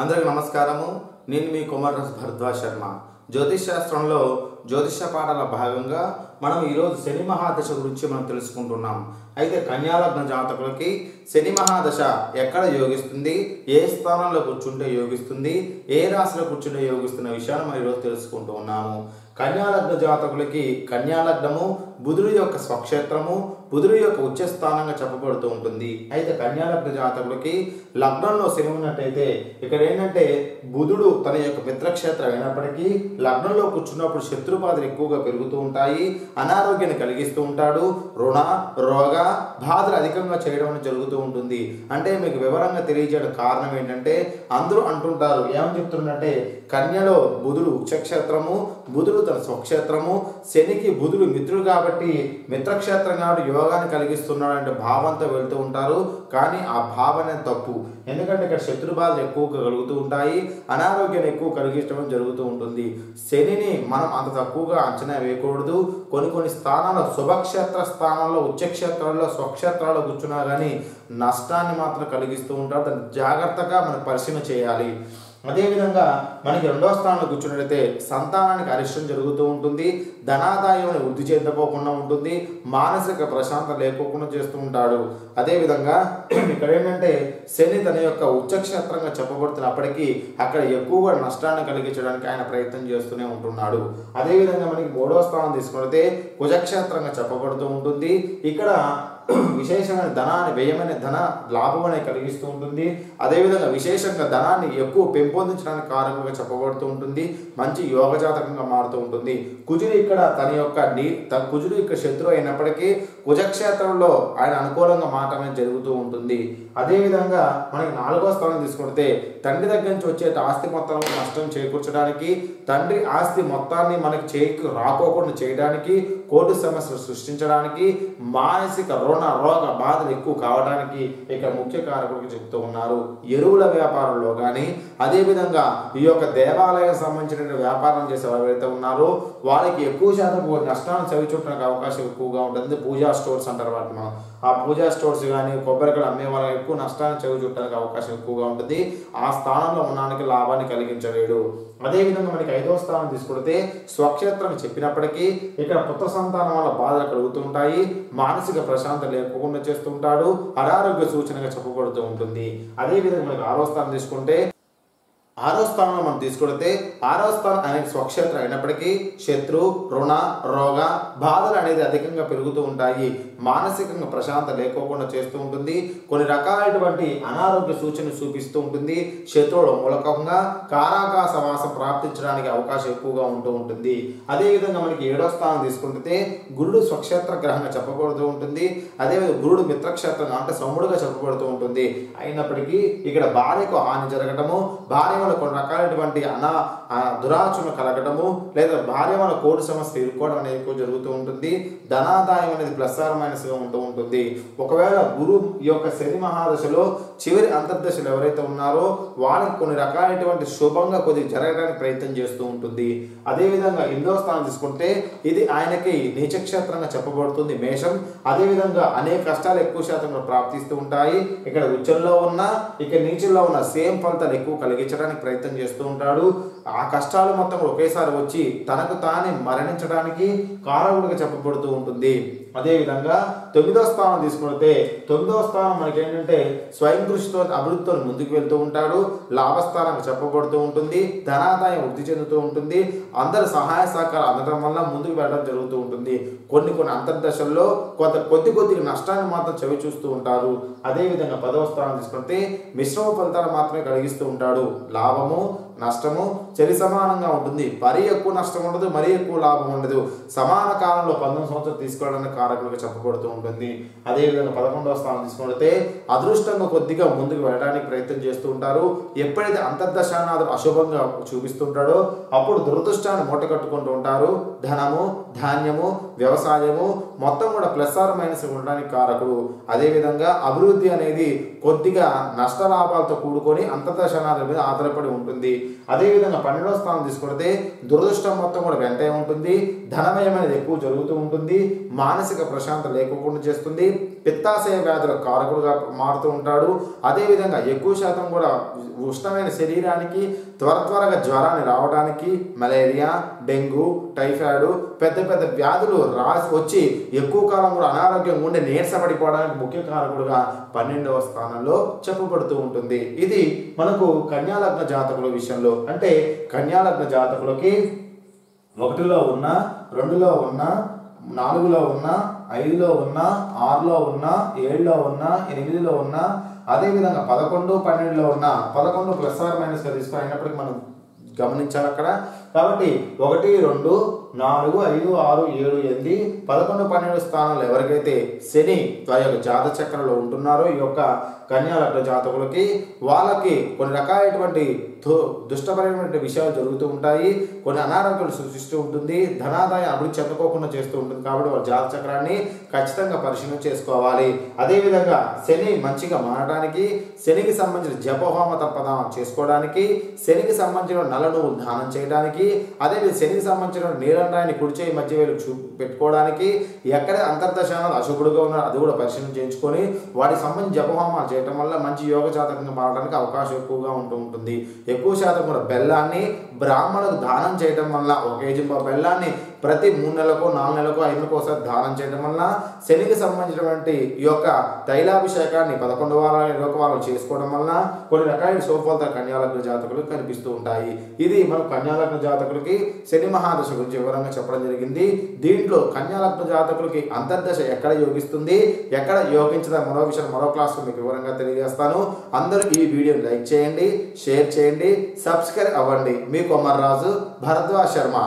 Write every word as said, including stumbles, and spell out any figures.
అందరికీ నమస్కారము. నేను మీ కొమర్రాజు భరద్వాజ్ శర్మ. జ్యోతిష్ శాస్త్రంలో జ్యోతిష పాఠాల భాగంగా మనం ఈరోజు శని మహాదశ గురించి మనం తెలుసుకుంటున్నాం. అయితే కన్యాలగ్న జాతకులకి శని మహాదశ ఎక్కడ యోగిస్తుంది, ఏ స్థానంలో కూర్చుంటే యోగిస్తుంది, ఏ రాశిలో కూర్చుంటే యోగిస్తున్న విషయాన్ని మనం ఈరోజు తెలుసుకుంటూ ఉన్నాము. కన్యాలగ్న జాతకులకి కన్యాలగ్నము బుధుడి యొక్క స్వక్షేత్రము, బుధుడి యొక్క ఉచ్చస్థానంగా చెప్పబడుతూ ఉంటుంది. అయితే కన్యాలగ్న జాతకులకి లగ్నంలో శని ఉన్నట్టయితే ఇక్కడ ఏంటంటే బుధుడు తన యొక్క మిత్రక్షేత్రం అయినప్పటికీ లగ్నంలో కూర్చున్నప్పుడు శత్రుబాధలు ఎక్కువగా పెరుగుతూ ఉంటాయి, అనారోగ్యాన్ని కలిగిస్తూ ఉంటాడు, రుణ రోగ బాధలు అధికంగా చేయడం జరుగుతూ ఉంటుంది. అంటే మీకు వివరంగా తెలియజేయడం కారణం ఏంటంటే అందరూ అంటుంటారు, ఏమని చెప్తున్నట్టే కన్యలో బుధుడు ఉచ్చక్షేత్రము, బుధుడు తన స్వక్షేత్రము, శనికి బుధుడు మిత్రుడు కాబట్టి మిత్రక్షేత్రం కాబట్టి యోగాన్ని కలిగిస్తున్నాడు అంటే భావంతో వెళుతూ ఉంటారు. కానీ ఆ భావన తప్పు, ఎందుకంటే ఇక్కడ శత్రు బాధలు ఎక్కువగా కలుగుతూ ఉంటాయి, అనారోగ్యం ఎక్కువ కలిగించడం జరుగుతూ ఉంటుంది. శనిని మనం అంత తక్కువగా అంచనా వేయకూడదు. కొన్ని కొన్ని స్థానాల్లో శుభక్షేత్ర స్థానాల్లో ఉచ్చక్షేత్రాల్లో స్వక్షేత్రాల్లో కూర్చున్నా కానీ నష్టాన్ని మాత్రం కలిగిస్తూ ఉంటారు. దాన్ని జాగ్రత్తగా మనం పరిశీలన చేయాలి. అదేవిధంగా మనకి రెండో స్థానంలో కూర్చున్నట్లయితే సంతానానికి అరిష్టం జరుగుతూ ఉంటుంది, ధనాదాయం వృద్ధి చెందపోకుండా ఉంటుంది, మానసిక ప్రశాంతత లేకోకుండా చేస్తూ ఉంటాడు. అదేవిధంగా ఇక్కడ ఏంటంటే శని తన యొక్క ఉచ్చక్షేత్రంగా చెప్పబడుతున్నప్పటికీ అక్కడ ఎక్కువగా నష్టాన్ని కలిగించడానికి ఆయన ప్రయత్నం చేస్తూనే ఉంటున్నాడు. అదేవిధంగా మనకి మూడో స్థానం తీసుకుంటే కుజక్షేత్రంగా చెప్పబడుతూ ఉంటుంది. ఇక్కడ విశేషమైన ధనాన్ని వ్యయమైన ధన లాభం అనేది కలిగిస్తూ ఉంటుంది. అదేవిధంగా విశేషంగా ధనాన్ని ఎక్కువ పెంపొందించడానికి కారణంగా చెప్పబడుతూ ఉంటుంది, మంచి యోగ జాతకంగా మారుతూ ఉంటుంది. కుజుడు ఇక్కడ తన యొక్క నీ కుజుడు ఇక్కడ శత్రువు అయినప్పటికీ కుజక్షేత్రంలో ఆయన అనుకూలంగా మాటమే జరుగుతూ ఉంటుంది. అదేవిధంగా మనకి నాలుగో స్థానం తీసుకుంటే తండ్రి దగ్గర నుంచి వచ్చే ఆస్తి మొత్తాన్ని నష్టం చేకూర్చడానికి, తండ్రి ఆస్తి మొత్తాన్ని మనకి చేకు రాకోకుండా చేయడానికి, కోర్టు సమస్యలు సృష్టించడానికి, మానసిక రుణ రోగ బాధలు ఎక్కువ కావడానికి ఇక్కడ ముఖ్య కారకులకు చెప్తూ ఉన్నారు. ఎరువుల వ్యాపారంలో కానీ అదేవిధంగా ఈ యొక్క దేవాలయం సంబంధించిన వ్యాపారం చేసే వారు ఎవరైతే ఉన్నారో వాళ్ళకి ఎక్కువ శాతం నష్టాన్ని చవిచూడడానికి అవకాశం ఎక్కువగా ఉంటుంది. పూజా స్టోర్స్ అంటారు వాటిని మనం. ఆ పూజా స్టోర్స్ కానీ కొబ్బరికాయలు అమ్మే వాళ్ళకి ఎక్కువ నష్టాన్ని చవిచూడడానికి అవకాశం ఎక్కువగా ఉంటుంది. ఆ స్థానంలో ఉన్నానికి లాభాన్ని కలిగించలేడు. అదేవిధంగా మనకి ఐదో స్థానం తీసుకుంటే స్వక్షేత్రం చెప్పినప్పటికీ ఇక్కడ పుత్ర సంతానం వల్ల బాధలు కలుగుతుంటాయి, మానసిక ప్రశాంతత లేకుండా చేస్తుంటాడు, అనారోగ్య సూచనగా చెప్పబడుతూ ఉంటుంది. అదేవిధంగా మనకి ఆరో స్థానం తీసుకుంటే ఆరో స్థానంలో మనం తీసుకుంటే ఆరో స్థానం అనేది స్వక్షేత్రం అయినప్పటికీ శత్రు రుణ రోగ బాధలు అనేది అధికంగా పెరుగుతూ ఉంటాయి, మానసికంగా ప్రశాంతత లేకోకుండా చేస్తూ ఉంటుంది, కొన్ని రకాలైనటువంటి అనారోగ్య సూచనలు చూపిస్తూ ఉంటుంది. శత్రువుల మూలకంగా కారాకాశ వాస ప్రాప్తించడానికి అవకాశం ఎక్కువగా ఉంటూ ఉంటుంది. అదేవిధంగా మనకి ఏడో స్థానం తీసుకుంటే గురుడు స్వక్షేత్ర గ్రహంగా చెప్పబడుతూ ఉంటుంది. అదేవిధంగా గురుడు మిత్రక్షేత్రంగా అంటే సముడుగా చెప్పబడుతూ ఉంటుంది. అయినప్పటికీ ఇక్కడ భార్యకు హాని జరగటము, భార్య వల్ల కొన్ని రకాలైనటువంటి అనా దురాచరణ కలగటము, లేదా భార్య వల్ల కోర్టు సమస్య ఇరుక్కోవడం అనేది ఎక్కువ జరుగుతూ ఉంటుంది. ధనాదాయం అనేది ప్లస్ ఆర్ మైనస్ గా ఉంటూ ఉంటుంది. ఒకవేళ గురు యొక్క శని మహాదశలో చివరి అంతర్దశలు ఎవరైతే ఉన్నారో వాళ్ళకి కొన్ని రకాలైనటువంటి శుభంగా కొద్దిగా జరగడానికి ప్రయత్నం చేస్తూ ఉంటుంది. అదేవిధంగా ఎనిమిదవ స్థానం తీసుకుంటే ఇది ఆయనకి నీచక్షేత్రంగా చెప్పబడుతుంది, మేషం. అదేవిధంగా అనేక కష్టాలు ఎక్కువ శాతంలో ప్రాప్తిస్తూ ఉంటాయి. ఇక్కడ ఉచ్చంలో ఉన్న ఇక్కడ నీచంలో ఉన్న సేమ్ ఫలితాలు ఎక్కువ కలిగించడానికి ప్రయత్నం చేస్తూ ఉంటాడు. ఆ కష్టాలు మొత్తం ఒకేసారి వచ్చి తనకు తానే మరణించడానికి కారకుడుగా చెప్పబడుతూ ఉంటుంది. అదేవిధంగా తొమ్మిదో స్థానం తీసుకుంటే తొమ్మిదో స్థానం మనకి ఏంటంటే స్వయం కృషితో అభివృద్ధితో ముందుకు వెళ్తూ ఉంటాడు, లాభస్థానంగా చెప్పబడుతూ ఉంటుంది, ధనాదాయం వృద్ధి చెందుతూ ఉంటుంది, అందరి సహాయ సహకారం అందడం వల్ల ముందుకు వెళ్ళడం జరుగుతూ ఉంటుంది. కొన్ని కొన్ని అంతర్దశల్లో కొంత కొద్ది కొద్దిగా నష్టాన్ని మాత్రం చవి చూస్తూ ఉంటారు. అదేవిధంగా పదవ స్థానం తీసుకుంటే మిశ్రమ ఫలితాలు మాత్రమే కలిగిస్తూ ఉంటాడు, లాభము నష్టము చలి సమానంగా ఉంటుంది, మరీ ఎక్కువ నష్టం ఉండదు, మరీ ఎక్కువ లాభం ఉండదు. సమాన కాలంలో పంతొమ్మిది సంవత్సరాలు తీసుకోవడానికి కారకులుగా చెప్పబడుతూ ఉంటుంది. అదేవిధంగా పదకొండవ స్థానం తీసుకుంటే అదృష్టంగా కొద్దిగా ముందుకు వెళ్ళడానికి ప్రయత్నం చేస్తూ ఉంటారు. ఎప్పుడైతే అంతర్దశానాథుడు అశుభంగా చూపిస్తుంటాడో అప్పుడు దురదృష్టాన్ని మూటకట్టుకుంటూ ఉంటారు. ధనము ధాన్యము వ్యవసాయము మొత్తం కూడా ప్లస్ ఆర్ మైనస్ ఉండడానికి కారకుడు. అదేవిధంగా అభివృద్ధి అనేది కొద్దిగా నష్ట లాభాలతో కూడుకొని అంతర్దశానాథుల మీద ఆధారపడి ఉంటుంది. అదేవిధంగా పన్నెండవ స్థానం తీసుకుంటే దురదృష్టం మొత్తం కూడా వెంటే ఉంటుంది, ధనమయం అనేది ఎక్కువ జరుగుతూ ఉంటుంది, మానసిక ప్రశాంతత లేకోకుండా చేస్తుంది, పిత్తాశయవ్యాధుల కారకుడుగా మారుతూ ఉంటాడు. అదేవిధంగా ఎక్కువ శాతం కూడా ఉష్ణమైన శరీరానికి త్వర త్వరగా జ్వరాన్ని రావడానికి మలేరియా, డెంగ్యూ, టైఫాయిడ్ పెద్ద పెద్ద వ్యాధులు రా వచ్చి ఎక్కువ కాలం కూడా అనారోగ్యంగా ఉండి నీరసపడిపోవడానికి ముఖ్య కారకుడుగా పన్నెండవ స్థానంలో చెప్పబడుతూ ఉంటుంది. ఇది మనకు కన్యాలగ్న జాతకుల విషయంలో, అంటే కన్యాలగ్న జాతకులకి ఒకటిలో ఉన్న, రెండులో ఉన్న, నాలుగులో ఉన్న, ఐదులో ఉన్న, ఆరులో ఉన్న, ఏడులో ఉన్న, ఎనిమిదిలో ఉన్న, అదేవిధంగా పదకొండు పన్నెండులో ఉన్న, పదకొండు ప్లస్ ఆర్ మైనస్ తీసుకుని అయినప్పటికీ మనం గమనించాలి అక్కడ. కాబట్టి ఒకటి, రెండు, నాలుగు, ఐదు, ఆరు, ఏడు, ఎనిమిది, పదకొండు పన్నెండు స్థానాలు ఎవరికైతే శని యొక్క జాత చక్రంలో ఉంటున్నారో ఈ యొక్క కన్యాలగ్న జాతకులకి వాళ్ళకి కొన్ని రకాలైనటువంటి దు దుష్టపరమైనటువంటి విషయాలు జరుగుతూ ఉంటాయి, కొన్ని అనారోగ్యాలు సృష్టిస్తూ ఉంటుంది, ధనాదాయ అభివృద్ధి చెందకోకుండా చేస్తూ ఉంటుంది. కాబట్టి వాళ్ళ జాత చక్రాన్ని ఖచ్చితంగా పరిశీలన చేసుకోవాలి. అదేవిధంగా శని మంచిగా మారడానికి శనికి సంబంధించిన జపహోమ తపదానం చేసుకోవడానికి, శనికి సంబంధించిన నలను దానం చేయడానికి, అదేవిధంగా శనికి సంబంధించిన నీలంరాయిని కుడిచే మధ్య వేలు చూ పెట్టుకోవడానికి, ఎక్కడ అంతర్దశానాలు అశుభుడుగా ఉన్నారో అది కూడా పరిశీలన చేయించుకొని వాటికి సంబంధించి జపహోమాలు చేయటం వల్ల మంచి యోగ జాతకంగా మారడానికి అవకాశం ఎక్కువగా ఉంటూ ఉంటుంది. ఎక్కువ శాతం కూడా బెల్లాన్ని బ్రాహ్మణులకు దానం చేయడం వల్ల, ఒక కేజీ బెల్లాన్ని ప్రతి మూడు నెలలకు నాలుగు నెలలకు ఐదు నెలలకు ఒకసారి దానం చేయడం వల్ల శనికి సంబంధించినటువంటి ఈ యొక్క తైలాభిషేకాన్ని పదకొండు వారాల ఇరవై వారాలు చేసుకోవడం వల్ల కొన్ని రకాల సోఫలత కన్యాలగ్న జాతకులు కనిపిస్తూ ఉంటాయి. ఇది మన కన్యాలగ్న జాతకులకి శని మహాదశ గురించి వివరంగా చెప్పడం జరిగింది. దీంట్లో కన్యాలగ్న జాతకులకి అంతర్దశ ఎక్కడ యోగిస్తుంది, ఎక్కడ యోగించదా మరో విషయం మరో క్లాస్లో మీకు వివరంగా తెలియజేస్తాను. అందరూ ఈ వీడియోని లైక్ చేయండి, షేర్ చేయండి, సబ్స్క్రైబ్ అవ్వండి. మీ కొమర్రాజు భరద్వాజ్ శర్మ.